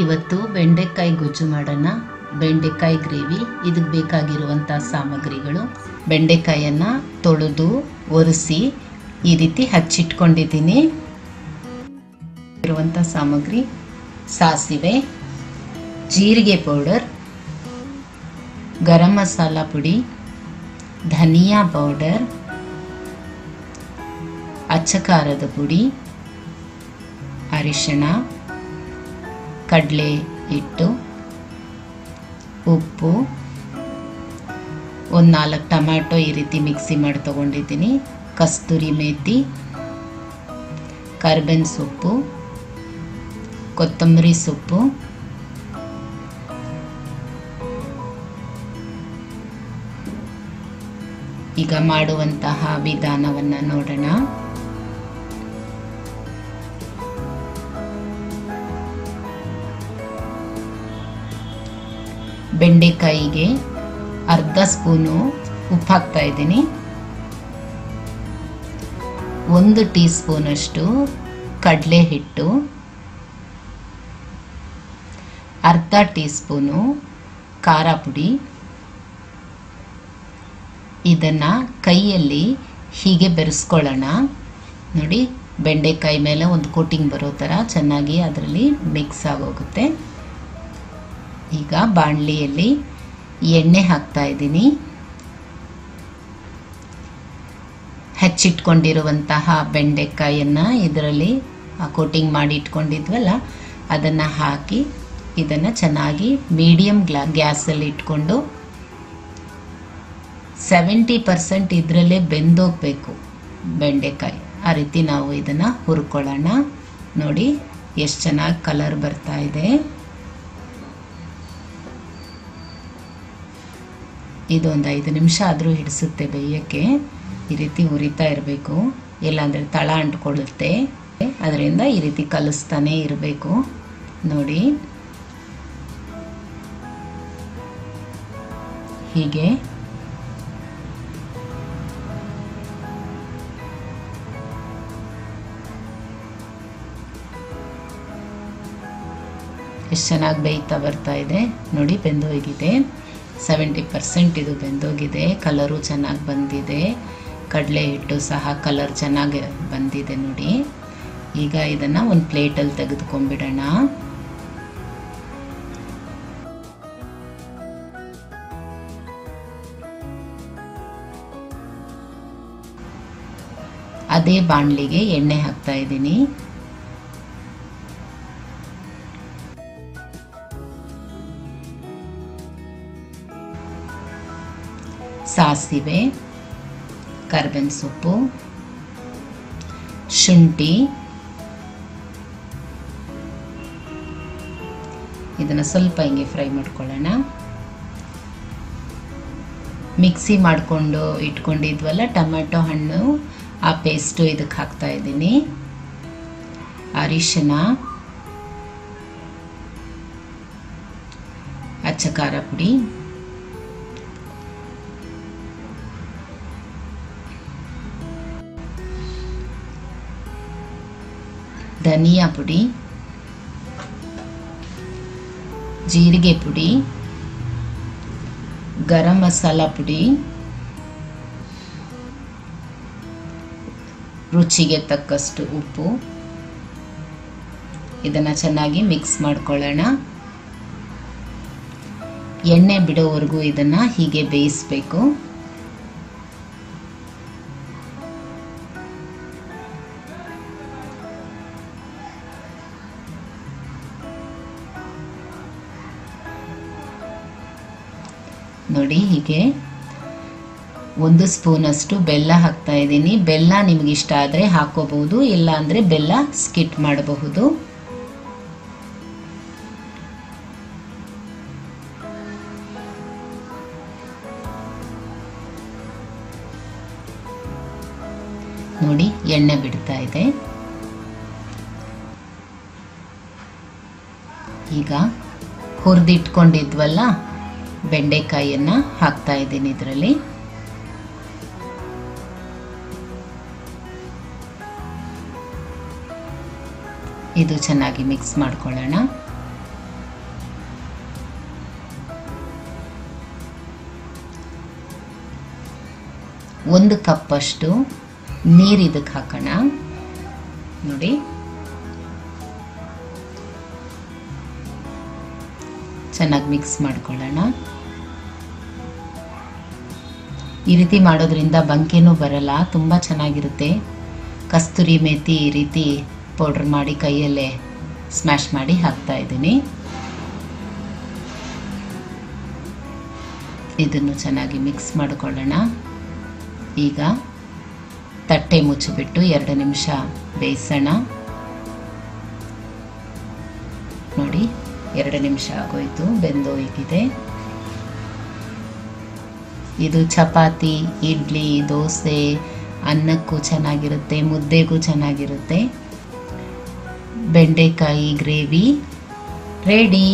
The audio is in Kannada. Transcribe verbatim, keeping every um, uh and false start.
ಇವತ್ತು ಬೆಂಡೆಕಾಯಿ ಗೊಜ್ಜು ಮಾಡೋಣ। ಬೆಂಡೆಕಾಯಿ ಗ್ರೇವಿ ಇದಕ್ಕೆ ಬೇಕಾಗಿರುವಂತ ಸಾಮಗ್ರಿಗಳು ಬೆಂಡೆಕಾಯಿಯನ್ನ ತೊಳೆದು ಒರೆಸಿ ಈ ರೀತಿ ಹಚ್ಚಿಟ್ಕೊಂಡಿದ್ದೀನಿ। ಇರುವಂತ ಸಾಮಗ್ರಿ ಸಾಸಿವೆ, ಜೀರಿಗೆ ಪೌಡರ್, ಗರಂ ಮಸಾಲಾ ಪುಡಿ, ಧನಿಯಾ ಪೌಡರ್, ಅಚ್ಚಕಾರದ ಪುಡಿ, ಅರಿಶಿಣ, ಕಡಲೆ ಹಿಟ್ಟು, ಉಪ್ಪು, ಒಂದು ನಾಲ್ಕು ಟೊಮ್ಯಾಟೊ ಈ ರೀತಿ ಮಿಕ್ಸಿ ಮಾಡಿ ತಗೊಂಡಿದ್ದೀನಿ, ಕಸ್ತೂರಿ ಮೇಥಿ, ಕರಿಬೇವಿನ ಸೊಪ್ಪು, ಕೊತ್ತಂಬರಿ ಸೊಪ್ಪು, ಈಗ ಮಾಡುವಂತಹ ವಿಧಾನವನ್ನು ನೋಡೋಣ। ಬೆಂಡೆಕಾಯಿಗೆ ಅರ್ಧ ಸ್ಪೂನು ಉಪ್ಪು ಹಾಕ್ತಾ ಇದ್ದೀನಿ, ಒಂದು ಟೀ ಸ್ಪೂನ್ ಅಷ್ಟು ಕಡಲೆ ಹಿಟ್ಟು, ಅರ್ಧ ಟೀ ಸ್ಪೂನು ಖಾರ ಪುಡಿ। ಇದನ್ನು ಕೈಯಲ್ಲಿ ಹೀಗೆ ಬೆರೆಸ್ಕೊಳ್ಳೋಣ। ನೋಡಿ, ಬೆಂಡೆಕಾಯಿ ಮೇಲೆ ಒಂದು ಕೋಟಿಂಗ್ ಬರೋ ಥರ ಚೆನ್ನಾಗಿ ಅದರಲ್ಲಿ ಮಿಕ್ಸ್ ಆಗೋಗುತ್ತೆ। ಈಗ ಬಾಣಲಿಯಲ್ಲಿ ಎಣ್ಣೆ ಹಾಕ್ತಾ ಇದ್ದೀನಿ, ಹೆಚ್ಚಿಟ್ಕೊಂಡಿರುವಂತಹ ಬೆಂಡೆಕಾಯಿಯನ್ನು ಇದರಲ್ಲಿ ಕೋಟಿಂಗ್ ಮಾಡಿ ಇಟ್ಕೊಂಡಿದ್ವಲ್ಲ ಅದನ್ನು ಹಾಕಿ ಇದನ್ನು ಚೆನ್ನಾಗಿ ಮೀಡಿಯಮ್ ಗ್ಲಾ ಗ್ಯಾಸಲ್ಲಿ ಇಟ್ಕೊಂಡು ಸೆವೆಂಟಿ ಪರ್ಸೆಂಟ್ ಇದರಲ್ಲೇ ಬೆಂದೋಗಬೇಕು ಬೆಂಡೆಕಾಯಿ, ಆ ರೀತಿ ನಾವು ಇದನ್ನು ಹುರ್ಕೊಳ್ಳೋಣ। ನೋಡಿ ಎಷ್ಟು ಚೆನ್ನಾಗಿ ಕಲರ್ ಬರ್ತಾ ಇದೆ। ಇದೊಂದು ಐದು ನಿಮಿಷ ಆದರೂ ಹಿಡಿಸುತ್ತೆ ಬೇಯಕ್ಕೆ, ಈ ರೀತಿ ಉರಿತಾ ಇರಬೇಕು, ಇಲ್ಲಾಂದರೆ ತಳ ಅಂಟ್ಕೊಳ್ಳುತ್ತೆ, ಅದರಿಂದ ಈ ರೀತಿ ಕಲಿಸ್ತಾನೆ ಇರಬೇಕು। ನೋಡಿ ಹೀಗೆ ಎಷ್ಟು ಚೆನ್ನಾಗಿ ಬೇಯ್ತಾ ಬರ್ತಾ ಇದೆ। ನೋಡಿ ಬೆಂದು ಹೋಗಿದೆ, ಸೆವೆಂಟಿ ಪರ್ಸೆಂಟ್ ಇದು ಬೆಂದೋಗಿದೆ, ಕಲರು ಚೆನ್ನಾಗಿ ಬಂದಿದೆ, ಕಡಲೆ ಹಿಟ್ಟು ಸಹ ಕಲರ್ ಚೆನ್ನಾಗಿ ಬಂದಿದೆ ನೋಡಿ। ಈಗ ಇದನ್ನು ಒಂದು ಪ್ಲೇಟಲ್ಲಿ ತೆಗೆದುಕೊಂಡ್ಬಿಡೋಣ। ಅದೇ ಬಾಣಲಿಗೆ ಎಣ್ಣೆ ಹಾಕ್ತಾ ಇದ್ದೀನಿ, ಸಾಸಿವೆ, ಕರಿಬೇವಿನ ಸೊಪ್ಪು, ಶುಂಠಿ, ಇದನ್ನು ಸ್ವಲ್ಪ ಹಿಂಗೆ ಫ್ರೈ ಮಾಡ್ಕೊಳ್ಳೋಣ। ಮಿಕ್ಸಿ ಮಾಡಿಕೊಂಡು ಇಟ್ಕೊಂಡಿದ್ವಲ್ಲ ಟೊಮೆಟೊ ಹಣ್ಣು, ಆ ಪೇಸ್ಟು ಇದಕ್ಕೆ ಹಾಕ್ತಾ ಇದ್ದೀನಿ, ಅರಿಶಿನ, ಅಚ್ಚಕಾರ ಪುಡಿ, ಧನಿಯಾ ಪುಡಿ, ಜೀರಿಗೆ ಪುಡಿ, ಗರಂ ಮಸಾಲಾ ಪುಡಿ, ರುಚಿಗೆ ತಕ್ಕಷ್ಟು ಉಪ್ಪು, ಇದನ್ನು ಚೆನ್ನಾಗಿ ಮಿಕ್ಸ್ ಮಾಡ್ಕೊಳ್ಳೋಣ। ಎಣ್ಣೆ ಬಿಡೋವರೆಗೂ ಇದನ್ನು ಹೀಗೆ ಬೇಯಿಸಬೇಕು। ನೋಡಿ ಹೀಗೆ ಒಂದು ಸ್ಪೂನ್ ಅಷ್ಟು ಬೆಲ್ಲ ಹಾಕ್ತಾ ಇದ್ದೀನಿ, ಬೆಲ್ಲ ನಿಮಗೆ ಇಷ್ಟ ಆದರೆ ಹಾಕೋಬಹುದು, ಇಲ್ಲ ಅಂದರೆ ಬೆಲ್ಲ ಸ್ಕಿಟ್ ಮಾಡಬಹುದು। ನೋಡಿ ಎಣ್ಣೆ ಬಿಡ್ತಾ ಇದೆ। ಈಗ ಹುರಿದಿಟ್ಕೊಂಡಿದ್ವಲ್ಲ ಬೆಂಡೆಕಾಯಿಯನ್ನು ಹಾಕ್ತಾ ಇದ್ದೀನಿ ಇದರಲ್ಲಿ, ಇದು ಚೆನ್ನಾಗಿ ಮಿಕ್ಸ್ ಮಾಡ್ಕೊಳ್ಳೋಣ। ಒಂದು ಕಪ್ ಅಷ್ಟು ನೀರು ಇದಕ್ಕೆ ಹಾಕೋಣ. ನೋಡಿ ಚೆನ್ನಾಗಿ ಮಿಕ್ಸ್ ಮಾಡ್ಕೊಳ್ಳೋಣ. ಈ ರೀತಿ ಮಾಡೋದ್ರಿಂದ ಬಂಕೇನೂ ಬರಲ್ಲ, ತುಂಬಾ ಚೆನ್ನಾಗಿರುತ್ತೆ. ಕಸ್ತೂರಿ ಮೇಥಿ ಈ ರೀತಿ ಪೌಡರ್ ಮಾಡಿ ಕೈಯಲ್ಲೇ ಸ್ಮ್ಯಾಶ್ ಮಾಡಿ ಹಾಕ್ತಾ ಇದ್ದೀನಿ. ಇದನ್ನು ಚೆನ್ನಾಗಿ ಮಿಕ್ಸ್ ಮಾಡಿಕೊಳ್ಳೋಣ. ಈಗ ತಟ್ಟೆ ಮುಚ್ಚಿಬಿಟ್ಟು ಎರಡು ನಿಮಿಷ ಬೇಯಿಸೋಣ. ನೋಡಿ ಎರಡು ನಿಮಿಷ ಆಗೋಯ್ತು, ಬೆಂದೋಗಿದೆ. ಇದು ಚಪಾತಿ, ಇಡ್ಲಿ, ದೋಸೆ, ಅನ್ನಕ್ಕೂ ಚೆನ್ನಾಗಿರುತ್ತೆ, ಮುದ್ದೆಗೂ ಚೆನ್ನಾಗಿರುತ್ತೆ. ಬೆಂಡೆಕಾಯಿ ಗ್ರೇವಿ ರೆಡಿ.